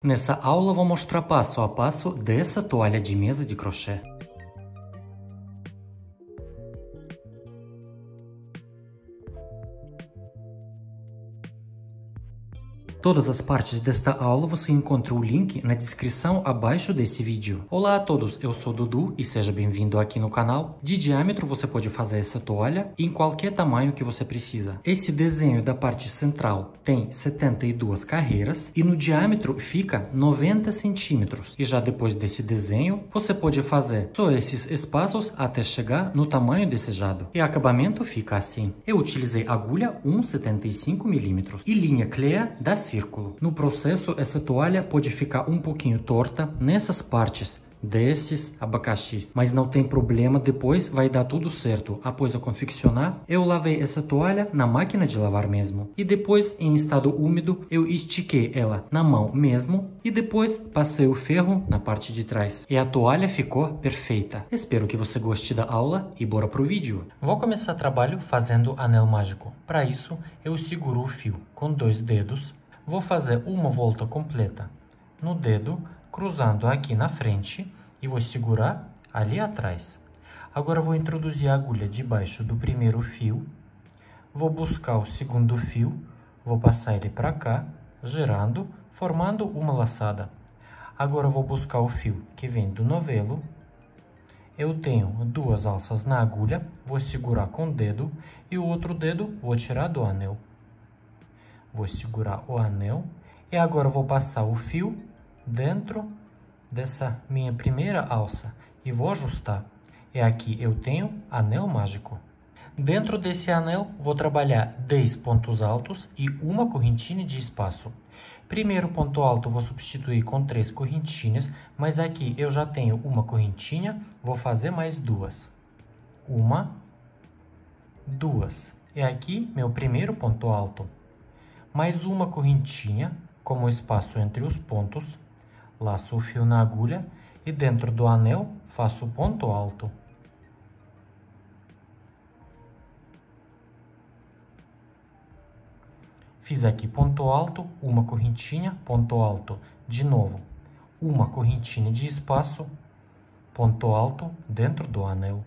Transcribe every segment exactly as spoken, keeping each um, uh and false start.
Nessa aula, vou mostrar passo a passo dessa toalha de mesa de crochê. Todas as partes desta aula você encontra o link na descrição abaixo desse vídeo. Olá a todos, eu sou Dudu e seja bem-vindo aqui no canal. De diâmetro você pode fazer essa toalha em qualquer tamanho que você precisa. Esse desenho da parte central tem setenta e duas carreiras e no diâmetro fica noventa centímetros. E já depois desse desenho você pode fazer só esses espaços até chegar no tamanho desejado. E o acabamento fica assim. Eu utilizei agulha um vírgula setenta e cinco milímetros e linha Cléa da círculo. No processo, essa toalha pode ficar um pouquinho torta nessas partes desses abacaxis, mas não tem problema, depois vai dar tudo certo. Após eu confeccionar, eu lavei essa toalha na máquina de lavar mesmo e depois, em estado úmido, eu estiquei ela na mão mesmo e depois passei o ferro na parte de trás e a toalha ficou perfeita. Espero que você goste da aula e bora pro vídeo. Vou começar trabalho fazendo anel mágico. Para isso, eu seguro o fio com dois dedos. Vou fazer uma volta completa no dedo, cruzando aqui na frente e vou segurar ali atrás. Agora vou introduzir a agulha debaixo do primeiro fio, vou buscar o segundo fio, vou passar ele para cá, girando, formando uma laçada. Agora vou buscar o fio que vem do novelo. Eu tenho duas alças na agulha, vou segurar com o dedo e o outro dedo vou tirar do anel. Vou segurar o anel e agora vou passar o fio dentro dessa minha primeira alça e vou ajustar. E aqui eu tenho anel mágico. Dentro desse anel vou trabalhar dez pontos altos e uma correntinha de espaço. Primeiro ponto alto vou substituir com três correntinhas, mas aqui eu já tenho uma correntinha, vou fazer mais duas. Uma, duas. E aqui meu primeiro ponto alto. Mais uma correntinha, como espaço entre os pontos, laço o fio na agulha e dentro do anel faço o ponto alto. Fiz aqui ponto alto, uma correntinha, ponto alto, de novo, uma correntinha de espaço, ponto alto dentro do anel.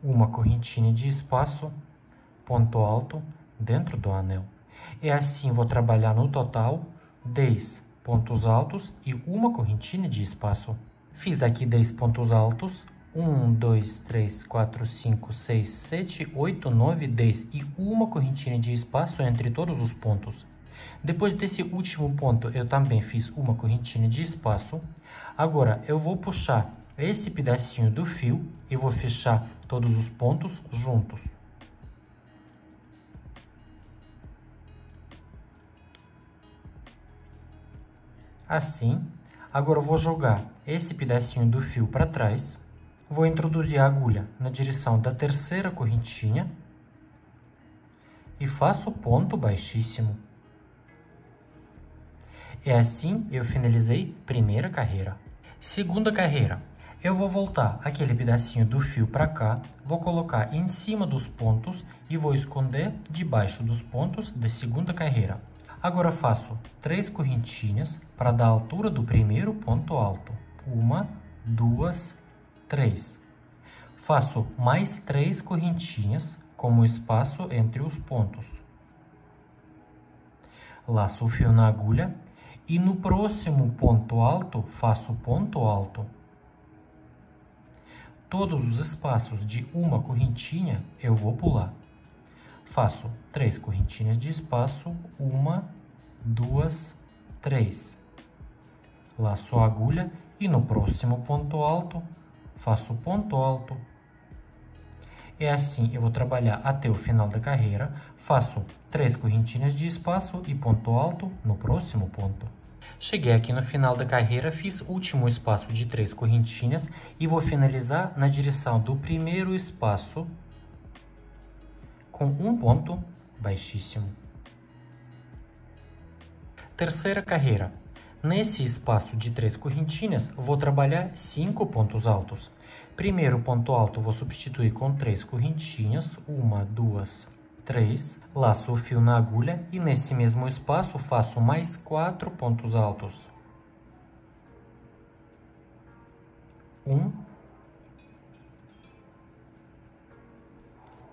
Uma correntinha de espaço, ponto alto dentro do anel. E assim vou trabalhar no total dez pontos altos e uma correntinha de espaço. Fiz aqui dez pontos altos, um, dois, três, quatro, cinco, seis, sete, oito, nove, dez e uma correntinha de espaço entre todos os pontos. Depois desse último ponto eu também fiz uma correntinha de espaço. Agora eu vou puxar esse pedacinho do fio e vou fechar todos os pontos juntos. Assim, agora eu vou jogar esse pedacinho do fio para trás, vou introduzir a agulha na direção da terceira correntinha e faço ponto baixíssimo. E assim eu finalizei primeira carreira. Segunda carreira. Eu vou voltar aquele pedacinho do fio para cá, vou colocar em cima dos pontos e vou esconder debaixo dos pontos da segunda carreira. Agora faço três correntinhas para dar a altura do primeiro ponto alto. Uma, duas, três. Faço mais três correntinhas como espaço entre os pontos. Laço o fio na agulha e no próximo ponto alto faço ponto alto. Todos os espaços de uma correntinha eu vou pular. Faço três correntinhas de espaço, uma, duas, três. Laço a agulha e no próximo ponto alto faço ponto alto. E assim eu vou trabalhar até o final da carreira, faço três correntinhas de espaço e ponto alto no próximo ponto. Cheguei aqui no final da carreira, fiz o último espaço de três correntinhas e vou finalizar na direção do primeiro espaço com um ponto baixíssimo. Terceira carreira. Nesse espaço de três correntinhas, vou trabalhar cinco pontos altos. Primeiro ponto alto vou substituir com três correntinhas, uma, duas, três, laço o fio na agulha e nesse mesmo espaço faço mais quatro pontos altos. Um,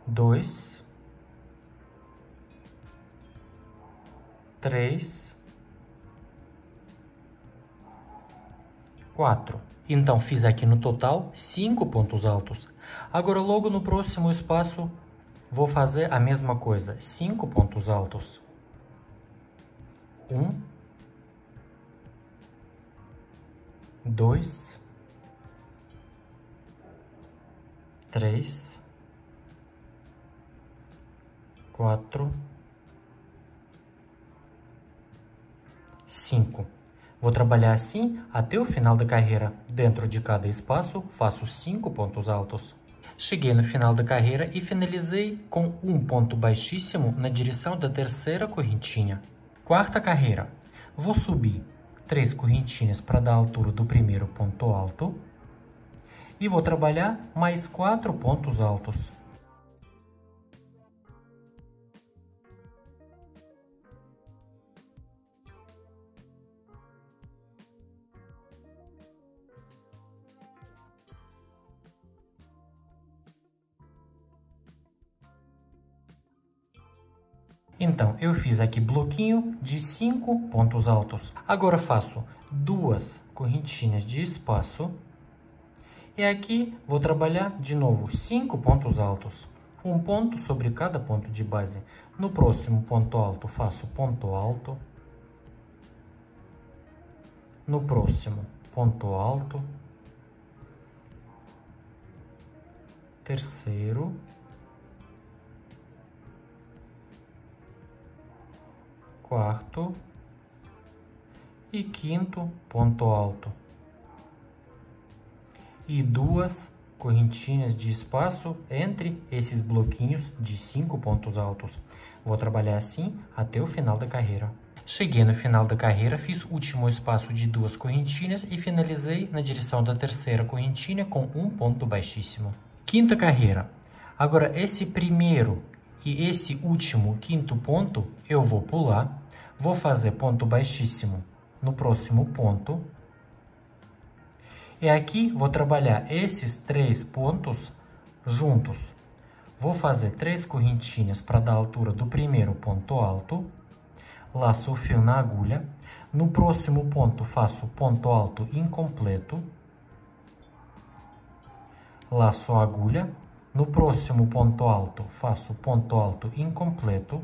dois, três, quatro. Então, fiz aqui no total cinco pontos altos. Agora, logo no próximo espaço, vou fazer a mesma coisa, cinco pontos altos. Um, dois, três, quatro, cinco. Vou trabalhar assim até o final da carreira. Dentro de cada espaço, faço cinco pontos altos. Cheguei no final da carreira e finalizei com um ponto baixíssimo na direção da terceira correntinha. Quarta carreira. Vou subir três correntinhas para dar a altura do primeiro ponto alto. E vou trabalhar mais quatro pontos altos. Então, eu fiz aqui bloquinho de cinco pontos altos. Agora, faço duas correntinhas de espaço. E aqui, vou trabalhar de novo cinco pontos altos. Um ponto sobre cada ponto de base. No próximo ponto alto, faço ponto alto. No próximo, ponto alto. Terceiro. Quarto e quinto ponto alto e duas correntinhas de espaço entre esses bloquinhos de cinco pontos altos. Vou trabalhar assim até o final da carreira. Cheguei no final da carreira, fiz o último espaço de duas correntinhas e finalizei na direção da terceira correntinha com um ponto baixíssimo. Quinta carreira. Agora esse primeiro e esse último quinto ponto eu vou pular, vou fazer ponto baixíssimo no próximo ponto. E aqui vou trabalhar esses três pontos juntos. Vou fazer três correntinhas para dar a altura do primeiro ponto alto. Laço o fio na agulha. No próximo ponto faço ponto alto incompleto. Laço a agulha. No próximo ponto alto, faço ponto alto incompleto.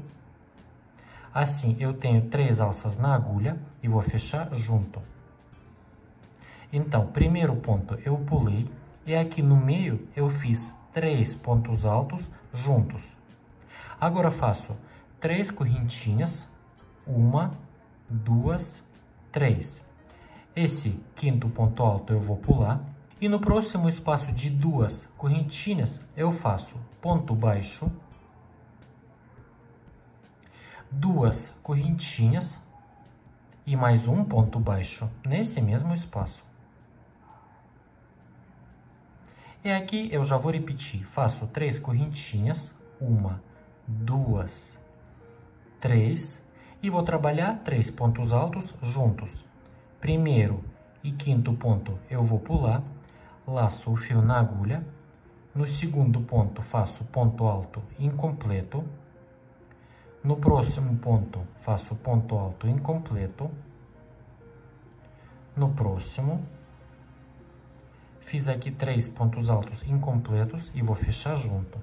Assim, eu tenho três alças na agulha e vou fechar junto. Então, primeiro ponto eu pulei e aqui no meio eu fiz três pontos altos juntos. Agora, faço três correntinhas. Uma, duas, três. Esse quinto ponto alto eu vou pular. E no próximo espaço de duas correntinhas, eu faço ponto baixo, duas correntinhas e mais um ponto baixo nesse mesmo espaço. E aqui eu já vou repetir, faço três correntinhas, uma, duas, três, e vou trabalhar três pontos altos juntos. Primeiro e quinto ponto eu vou pular. Laço o fio na agulha, no segundo ponto faço ponto alto incompleto, no próximo ponto faço ponto alto incompleto, no próximo, fiz aqui três pontos altos incompletos e vou fechar junto.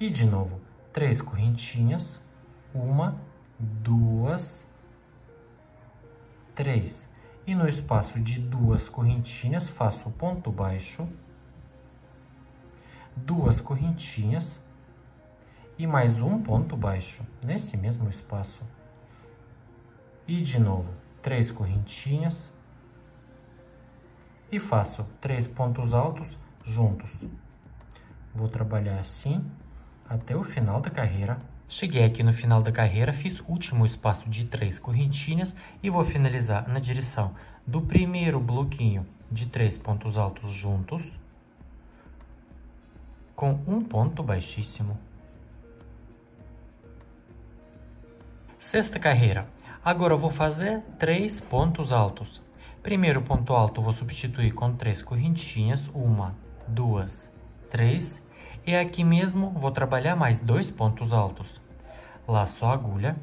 E de novo, três correntinhas, uma, duas, três. E no espaço de duas correntinhas, faço ponto baixo, duas correntinhas e mais um ponto baixo nesse mesmo espaço. E de novo, três correntinhas e faço três pontos altos juntos. Vou trabalhar assim até o final da carreira. Cheguei aqui no final da carreira, fiz o último espaço de três correntinhas e vou finalizar na direção do primeiro bloquinho de três pontos altos juntos com um ponto baixíssimo. Sexta carreira. Agora eu vou fazer três pontos altos. Primeiro ponto alto eu vou substituir com três correntinhas. Uma, duas, três. E aqui mesmo vou trabalhar mais dois pontos altos. Laço a agulha.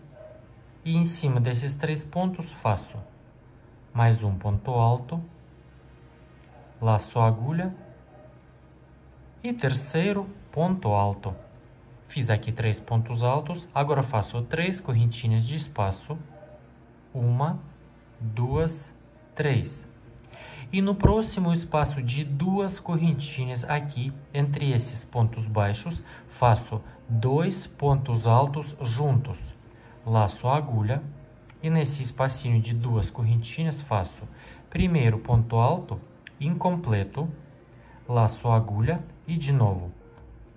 E em cima desses três pontos faço mais um ponto alto. Laço a agulha. E terceiro ponto alto. Fiz aqui três pontos altos, agora faço três correntinhas de espaço, uma, duas, três. E no próximo espaço de duas correntinhas aqui, entre esses pontos baixos, faço dois pontos altos juntos. Laço a agulha e nesse espacinho de duas correntinhas faço primeiro ponto alto, incompleto, laço a agulha e de novo.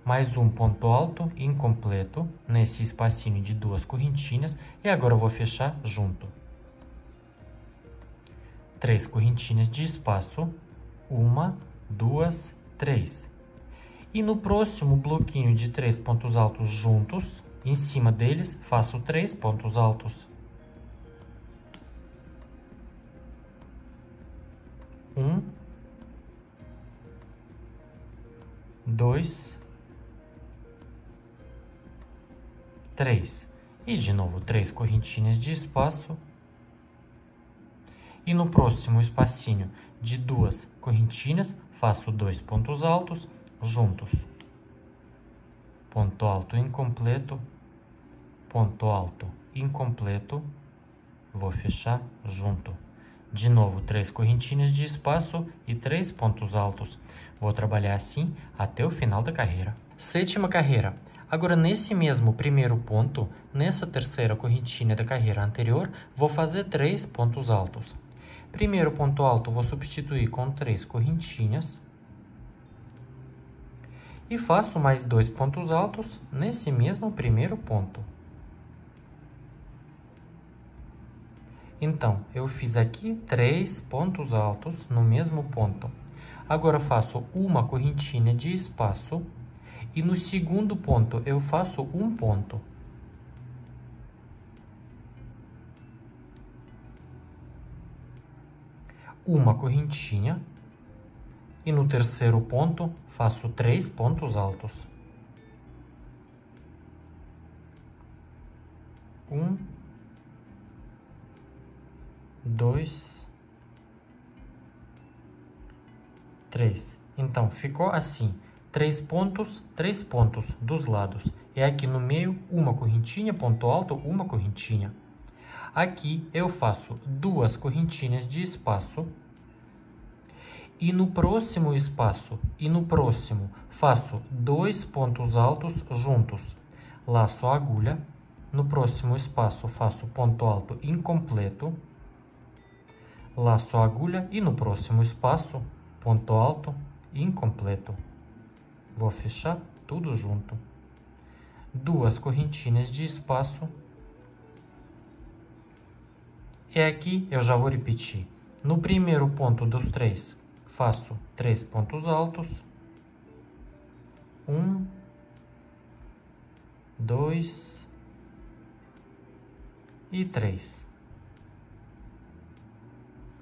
Mais um ponto alto incompleto nesse espacinho de duas correntinhas e agora eu vou fechar junto. Três correntinhas de espaço, uma, duas, três. E no próximo bloquinho de três pontos altos juntos, em cima deles faço três pontos altos. Um, dois, três. E de novo três correntinhas de espaço. E no próximo espacinho de duas correntinhas, faço dois pontos altos juntos. Ponto alto incompleto, ponto alto incompleto, vou fechar junto. De novo três correntinhas de espaço e três pontos altos. Vou trabalhar assim até o final da carreira. Sétima carreira. Agora, nesse mesmo primeiro ponto, nessa terceira correntinha da carreira anterior, vou fazer três pontos altos. Primeiro ponto alto, vou substituir com três correntinhas. E faço mais dois pontos altos nesse mesmo primeiro ponto. Então, eu fiz aqui três pontos altos no mesmo ponto. Agora, faço uma correntinha de espaço. E no segundo ponto, eu faço um ponto. Uma correntinha. E no terceiro ponto, faço três pontos altos. Um. Dois. Três. Então, ficou assim. Três pontos, três pontos dos lados. E aqui no meio, uma correntinha, ponto alto, uma correntinha. Aqui eu faço duas correntinhas de espaço. E no próximo espaço, e no próximo, faço dois pontos altos juntos. Laço a agulha. No próximo espaço, faço ponto alto incompleto. Laço a agulha e no próximo espaço, ponto alto incompleto. Vou fechar tudo junto. Duas correntinhas de espaço. E aqui eu já vou repetir. No primeiro ponto dos três, faço três pontos altos. Um. Dois. E três.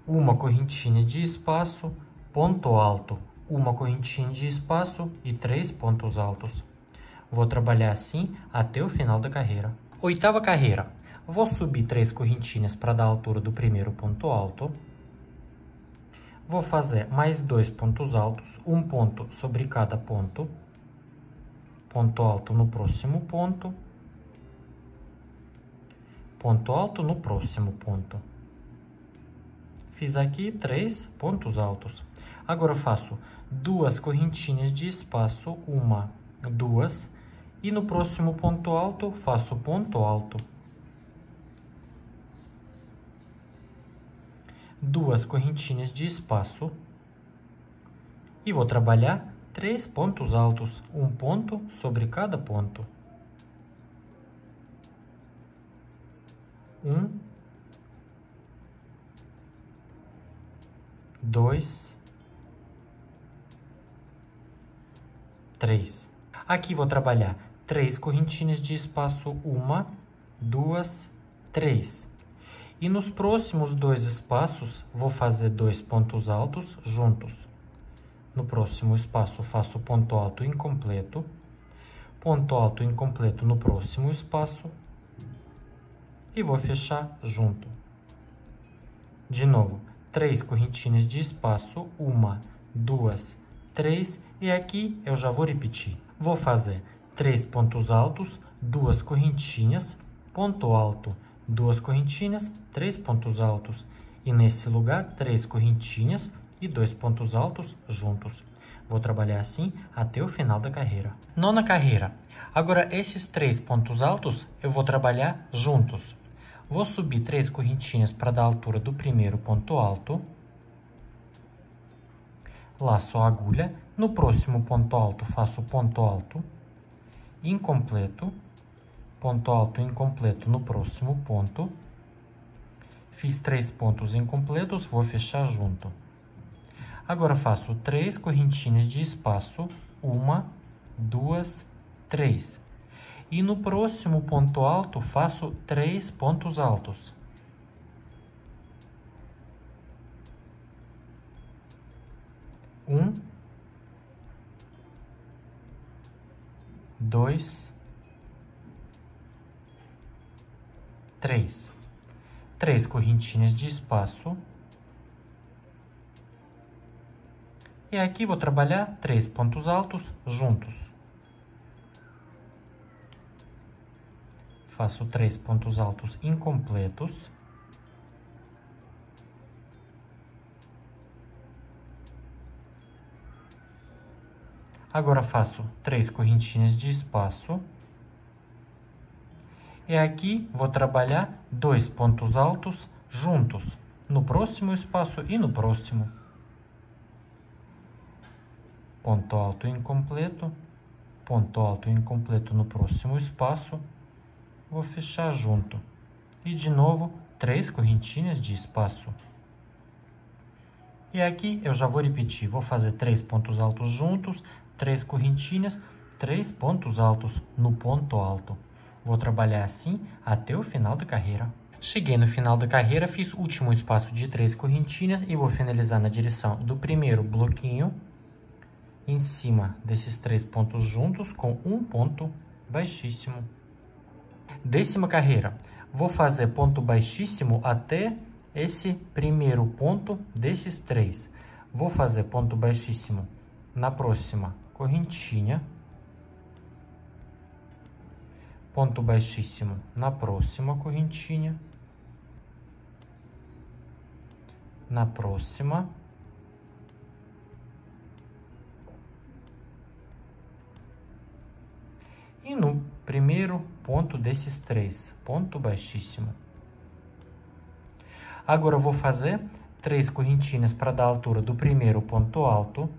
Uma correntinha de espaço, ponto alto. Uma correntinha de espaço e três pontos altos. Vou trabalhar assim até o final da carreira. Oitava carreira. Vou subir três correntinhas para dar a altura do primeiro ponto alto. Vou fazer mais dois pontos altos, um ponto sobre cada ponto. Ponto alto no próximo ponto. Ponto alto no próximo ponto. Fiz aqui três pontos altos. Agora eu faço duas correntinhas de espaço, uma, duas, e no próximo ponto alto faço ponto alto. Duas correntinhas de espaço e vou trabalhar três pontos altos, um ponto sobre cada ponto. Um, dois, três. Aqui vou trabalhar três correntinhas de espaço, uma, duas, três. E nos próximos dois espaços, vou fazer dois pontos altos juntos. No próximo espaço, faço ponto alto incompleto. Ponto alto incompleto no próximo espaço. E vou fechar junto. De novo, três correntinhas de espaço. Uma, duas, três. E aqui eu já vou repetir. Vou fazer três pontos altos, duas correntinhas, ponto alto, duas correntinhas, três pontos altos. E nesse lugar, três correntinhas e dois pontos altos juntos. Vou trabalhar assim até o final da carreira. Nona carreira. Agora, esses três pontos altos eu vou trabalhar juntos. Vou subir três correntinhas para dar a altura do primeiro ponto alto. Laço a agulha. No próximo ponto alto, faço ponto alto incompleto. Ponto alto incompleto no próximo ponto. Fiz três pontos incompletos, vou fechar junto. Agora, faço três correntinhas de espaço. Uma, duas, três. E no próximo ponto alto, faço três pontos altos. Um, dois, três. Três correntinhas de espaço. E aqui vou trabalhar três pontos altos juntos. Faço três pontos altos incompletos. Agora, faço três correntinhas de espaço. E aqui vou trabalhar dois pontos altos juntos, no próximo espaço e no próximo. Ponto alto incompleto, ponto alto incompleto no próximo espaço. Vou fechar junto. E de novo, três correntinhas de espaço. E aqui eu já vou repetir. Vou fazer três pontos altos juntos, três correntinhas, três pontos altos no ponto alto. Vou trabalhar assim até o final da carreira. Cheguei no final da carreira, fiz o último espaço de três correntinhas e vou finalizar na direção do primeiro bloquinho. Em cima desses três pontos juntos com um ponto baixíssimo. Décima carreira. Vou fazer ponto baixíssimo até esse primeiro ponto desses três. Vou fazer ponto baixíssimo na próxima correntinha. Ponto baixíssimo na próxima correntinha. Na próxima. E no primeiro ponto desses três, ponto baixíssimo. Agora, eu vou fazer três correntinhas para dar a altura do primeiro ponto alto.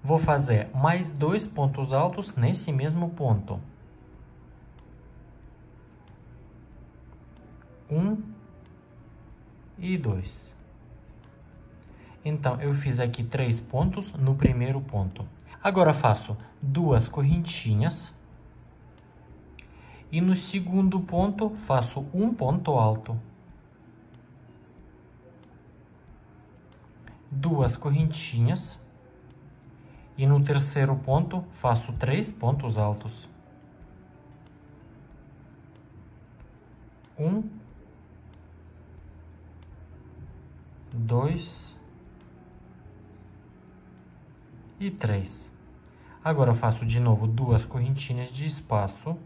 Vou fazer mais dois pontos altos nesse mesmo ponto. Um e dois. Então, eu fiz aqui três pontos no primeiro ponto. Agora, faço duas correntinhas e no segundo ponto faço um ponto alto. Duas correntinhas e no terceiro ponto faço três pontos altos. Um, dois e três. Agora, eu faço de novo duas correntinhas de espaço.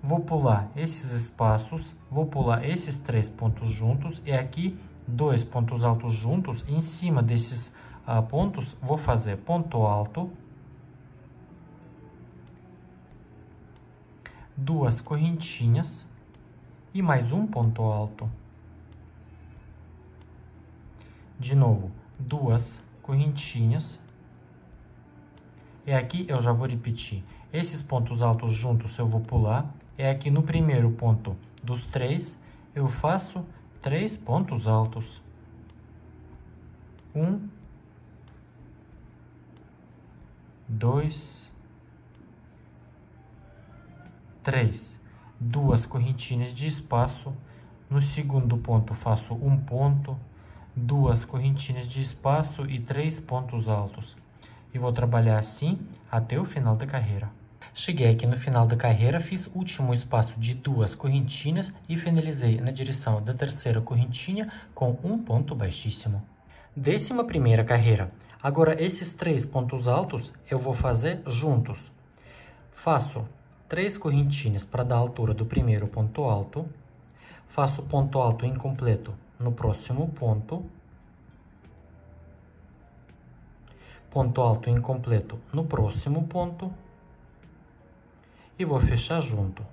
Vou pular esses espaços, vou pular esses três pontos juntos e aqui dois pontos altos juntos. Em cima desses ah, pontos, vou fazer ponto alto, duas correntinhas e mais um ponto alto. De novo, duas correntinhas. E aqui eu já vou repetir. Esses pontos altos juntos eu vou pular. E aqui no primeiro ponto dos três, eu faço três pontos altos. Um, dois, três. duas correntinhas de espaço, no segundo ponto faço um ponto, duas correntinhas de espaço e três pontos altos. E vou trabalhar assim até o final da carreira. Cheguei aqui no final da carreira, fiz o último espaço de duas correntinhas e finalizei na direção da terceira correntinha com um ponto baixíssimo. Décima primeira carreira. Agora, esses três pontos altos eu vou fazer juntos. Faço três correntinhas para dar a altura do primeiro ponto alto. Faço ponto alto incompleto no próximo ponto. Ponto alto incompleto no próximo ponto. E vou fechar junto.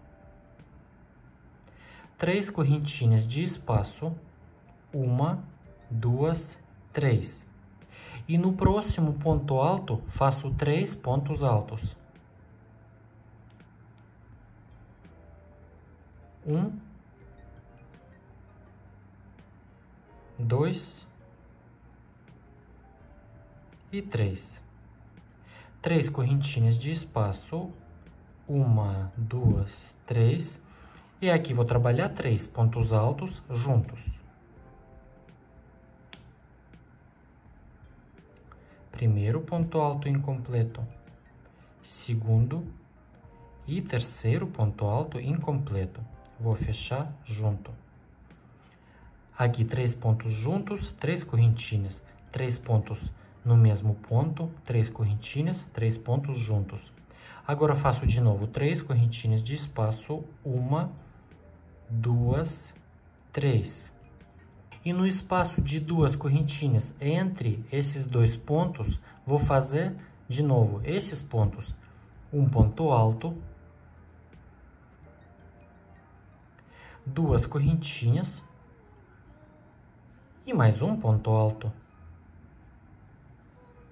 Três correntinhas de espaço. Uma, duas, três. E no próximo ponto alto, faço três pontos altos. Um, dois e três. Três correntinhas de espaço. Uma, duas, três. E aqui vou trabalhar três pontos altos juntos. Primeiro ponto alto incompleto, segundo e terceiro ponto alto incompleto. Vou fechar junto. Aqui três pontos juntos, três correntinhas, três pontos no mesmo ponto, três correntinhas, três pontos juntos. Agora faço de novo três correntinhas de espaço, uma, duas, três. E no espaço de duas correntinhas entre esses dois pontos, vou fazer de novo esses pontos. Um ponto alto, duas correntinhas e mais um ponto alto.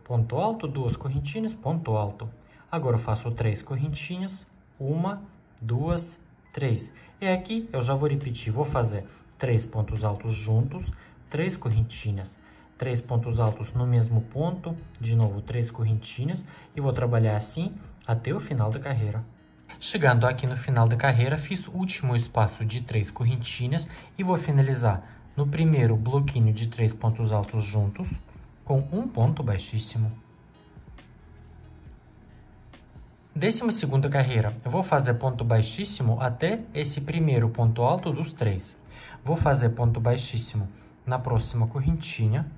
Ponto alto, duas correntinhas, ponto alto. Agora faço três correntinhas, uma, duas, três. E aqui eu já vou repetir, vou fazer três pontos altos juntos, três correntinhas, três pontos altos no mesmo ponto, de novo três correntinhas, e vou trabalhar assim até o final da carreira. Chegando aqui no final da carreira, fiz o último espaço de três correntinhas e vou finalizar no primeiro bloquinho de três pontos altos juntos com um ponto baixíssimo. Décima segunda carreira, eu vou fazer ponto baixíssimo até esse primeiro ponto alto dos três. Vou fazer ponto baixíssimo na próxima correntinha,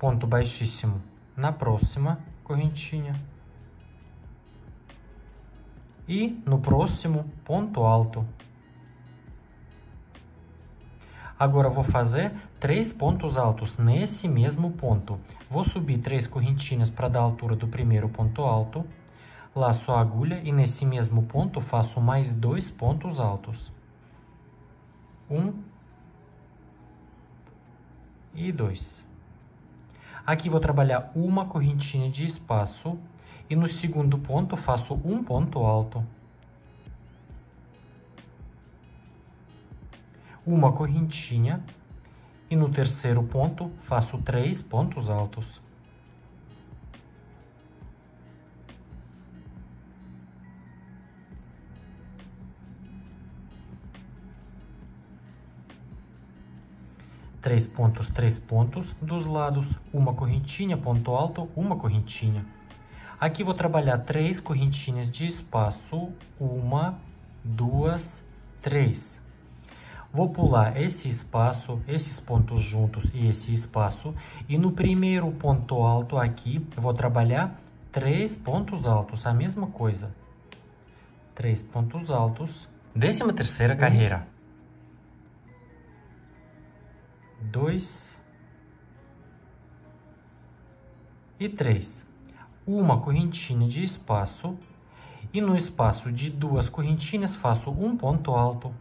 ponto baixíssimo na próxima correntinha e no próximo ponto alto. Agora vou fazer três pontos altos nesse mesmo ponto. Vou subir três correntinhas para dar a altura do primeiro ponto alto. Laço a agulha e nesse mesmo ponto faço mais dois pontos altos. Um e dois. Aqui vou trabalhar uma correntinha de espaço e no segundo ponto faço um ponto alto. Uma correntinha e no terceiro ponto faço três pontos altos. Três pontos, três pontos dos lados, uma correntinha, ponto alto, uma correntinha. Aqui vou trabalhar três correntinhas de espaço, uma, duas, três. Vou pular esse espaço, esses pontos juntos e esse espaço, e no primeiro ponto alto aqui eu vou trabalhar três pontos altos, a mesma coisa. Três pontos altos. Décima terceira carreira. Dois e três. Uma correntinha de espaço e no espaço de duas correntinhas faço um ponto alto,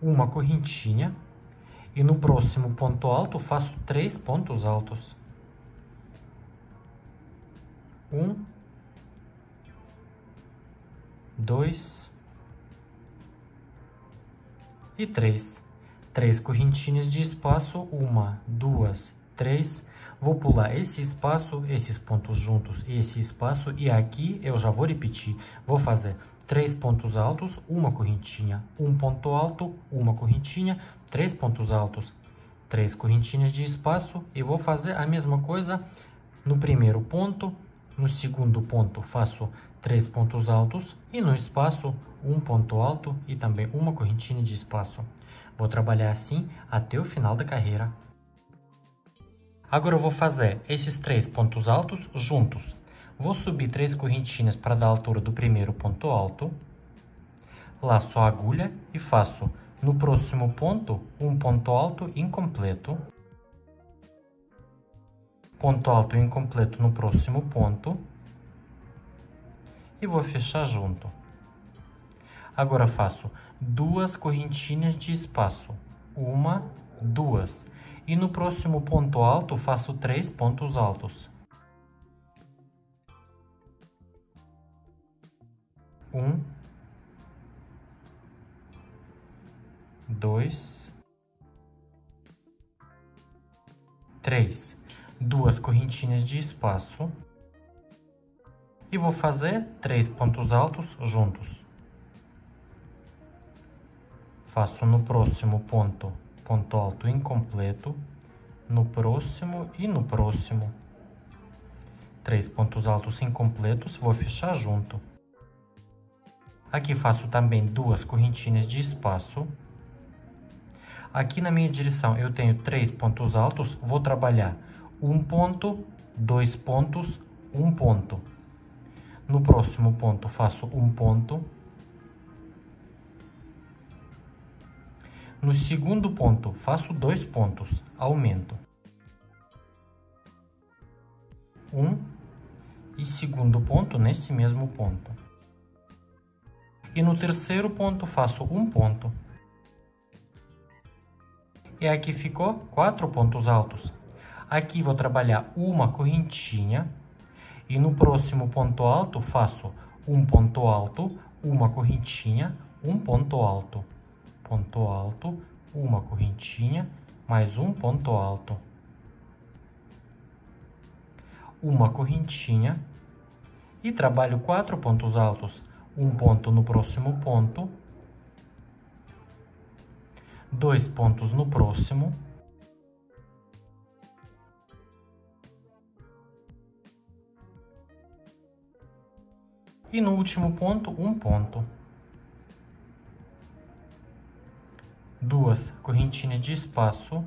uma correntinha e no próximo ponto alto faço três pontos altos. Um, dois e três. Três correntinhas de espaço, uma, duas, três. Vou pular esse espaço, esses pontos juntos e esse espaço. E aqui eu já vou repetir. Vou fazer três pontos altos, uma correntinha. Um ponto alto, uma correntinha. Três pontos altos, três correntinhas de espaço. E vou fazer a mesma coisa no primeiro ponto. No segundo ponto, faço três pontos altos. E no espaço, um ponto alto e também uma correntinha de espaço. Vou trabalhar assim até o final da carreira. Agora eu vou fazer esses três pontos altos juntos. Vou subir três correntinhas para dar a altura do primeiro ponto alto. Laço a agulha e faço no próximo ponto um ponto alto incompleto. Ponto alto incompleto no próximo ponto. E vou fechar junto. Agora faço duas correntinhas de espaço. Uma, duas. E no próximo ponto alto, faço três pontos altos. Um. Dois. Três. Duas correntinhas de espaço. E vou fazer três pontos altos juntos. Faço no próximo ponto. Ponto alto incompleto, no próximo e no próximo. Três pontos altos incompletos, vou fechar junto. Aqui faço também duas correntinhas de espaço. Aqui na minha direção eu tenho três pontos altos, vou trabalhar um ponto, dois pontos, um ponto. No próximo ponto faço um ponto. No segundo ponto, faço dois pontos, aumento. Um e segundo ponto nesse mesmo ponto. E no terceiro ponto, faço um ponto. E aqui ficou quatro pontos altos. Aqui vou trabalhar uma correntinha. E no próximo ponto alto, faço um ponto alto, uma correntinha, um ponto alto. Ponto alto, uma correntinha, mais um ponto alto. Uma correntinha e trabalho quatro pontos altos. Um ponto no próximo ponto. Dois pontos no próximo. E no último ponto, um ponto. Duas correntinhas de espaço.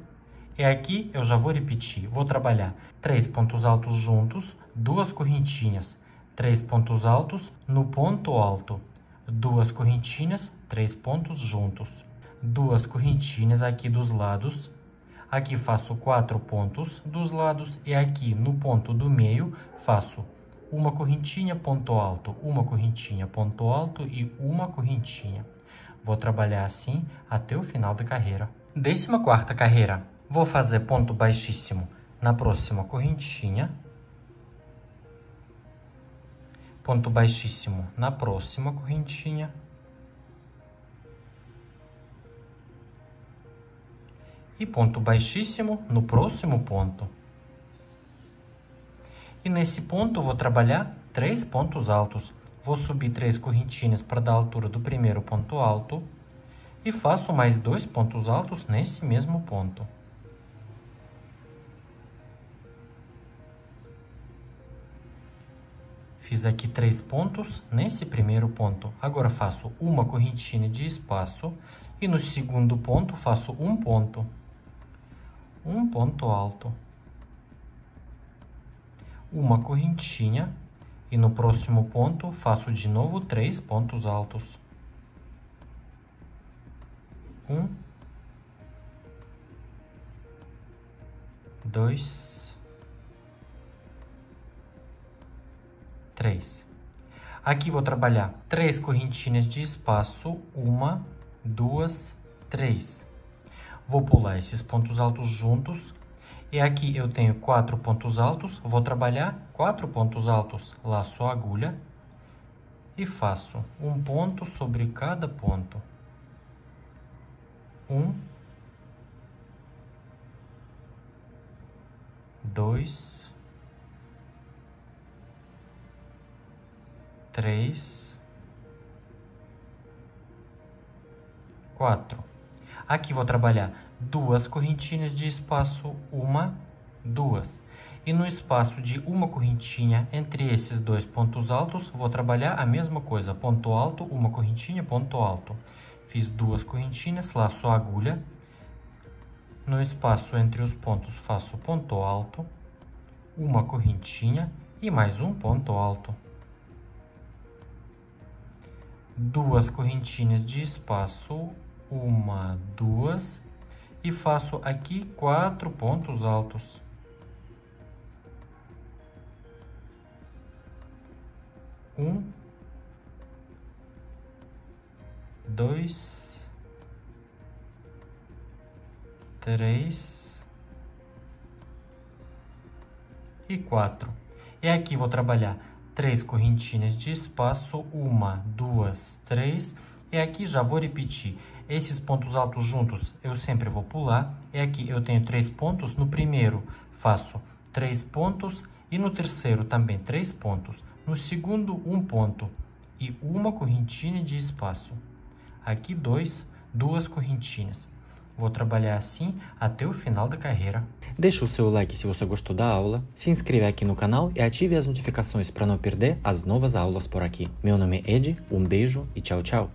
E aqui eu já vou repetir. Vou trabalhar três pontos altos juntos, duas correntinhas, três pontos altos no ponto alto, duas correntinhas, três pontos juntos, duas correntinhas aqui dos lados. Aqui faço quatro pontos dos lados e aqui no ponto do meio faço uma correntinha, ponto alto, uma correntinha, ponto alto e uma correntinha. Vou trabalhar assim até o final da carreira. Décima quarta carreira. Vou fazer ponto baixíssimo na próxima correntinha. Ponto baixíssimo na próxima correntinha. E ponto baixíssimo no próximo ponto. E nesse ponto vou trabalhar três pontos altos. Vou subir três correntinhas para dar a altura do primeiro ponto alto e faço mais dois pontos altos nesse mesmo ponto. Fiz aqui três pontos nesse primeiro ponto. Agora faço uma correntinha de espaço e no segundo ponto faço um ponto. Um ponto alto. Uma correntinha. E no próximo ponto, faço de novo três pontos altos. Um. Dois. Três. Aqui vou trabalhar três correntinhas de espaço. Uma, duas, três. Vou pular esses pontos altos juntos. E aqui eu tenho quatro pontos altos, vou trabalhar quatro pontos altos, laço a agulha e faço um ponto sobre cada ponto. Um, dois, três, quatro. Aqui vou trabalhar duas correntinhas de espaço, uma, duas. E no espaço de uma correntinha, entre esses dois pontos altos, vou trabalhar a mesma coisa. Ponto alto, uma correntinha, ponto alto. Fiz duas correntinhas, laço a agulha. No espaço entre os pontos, faço ponto alto, uma correntinha e mais um ponto alto. Duas correntinhas de espaço, uma, duas, e faço aqui quatro pontos altos. Um, dois, três e quatro. E aqui vou trabalhar três correntinhas de espaço, uma, duas, três. E aqui já vou repetir esses pontos altos juntos. Eu sempre vou pular. E aqui eu tenho três pontos. No primeiro faço três pontos e no terceiro também três pontos. No segundo, um ponto e uma correntinha de espaço. Aqui, dois, duas correntinhas. Vou trabalhar assim até o final da carreira. Deixa o seu like se você gostou da aula, se inscreve aqui no canal e ative as notificações para não perder as novas aulas por aqui. Meu nome é Ed, um beijo e tchau, tchau!